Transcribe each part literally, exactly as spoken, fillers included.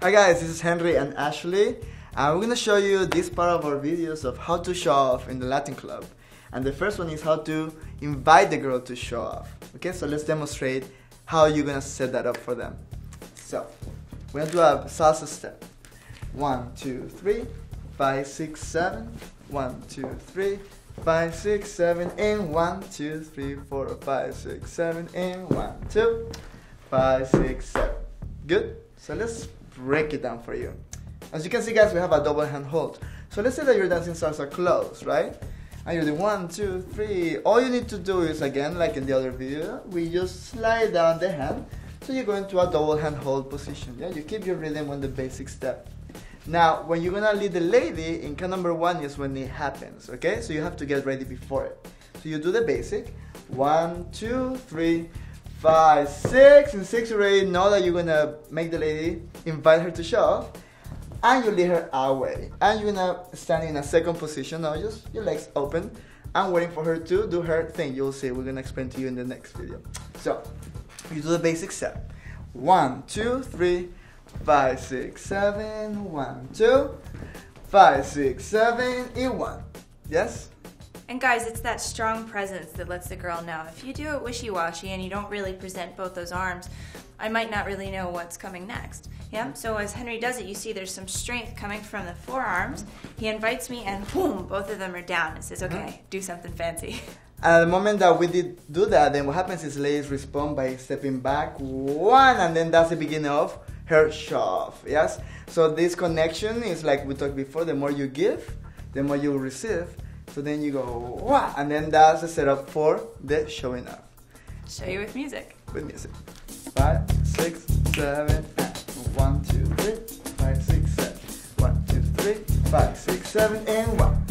Hi guys, this is Henri and Ashley, and we're going to show you this part of our videos of how to show off in the Latin club. And the first one is how to invite the girl to show off. Okay, so let's demonstrate how you're going to set that up for them. So, we're going to do a salsa step. One, two, three, five, six, seven. One, two, three, five, six, seven, and one, two, three, four, five, six, seven, and one, two, five, six, seven. Good? So let's break it down for you. As you can see, guys, we have a double hand hold. So let's say that you're dancing salsa close, right? And you're doing one, two, three. All you need to do is, again, like in the other video, we just slide down the hand. So you go into a double hand hold position. Yeah, you keep your rhythm on the basic step. Now, when you're gonna lead the lady, in count number one is when it happens, okay? So you have to get ready before it. So you do the basic. One, two, three, five, six. In six, you already know that you're gonna make the lady, invite her to show off, and you lead her away. And you're gonna stand in a second position, now just your legs open, and waiting for her to do her thing. You'll see, we're gonna explain to you in the next video. So, you do the basic step. One, two, three, five, six, seven, one, two, five, six, seven, and one. Yes? And guys, it's that strong presence that lets the girl know. If you do it wishy-washy and you don't really present both those arms, I might not really know what's coming next. Yeah? So as Henri does it, you see there's some strength coming from the forearms. He invites me and boom, both of them are down. It says, okay, mm-hmm. do something fancy. At the moment that we did do that, then what happens is ladies respond by stepping back, one, and then that's the beginning of her shove, yes? So this connection is like we talked before, the more you give, the more you receive. So then you go, wah, and then that's the setup for the showing up. Show you with music. With music. Five, six, seven, and one, two, three, five, six, seven. One, two, three, five, six, seven, and one.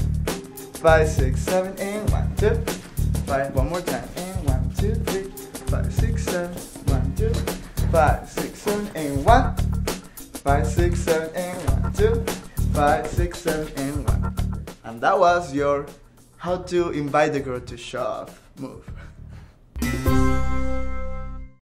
Five, six, seven, and one, two, five, one more time. And one, two, three, five, six, seven, one, two, five, six, seven, and one. Five, six, seven, and one, two, five, six, seven, and one. And that was your how to invite the girl to show off move.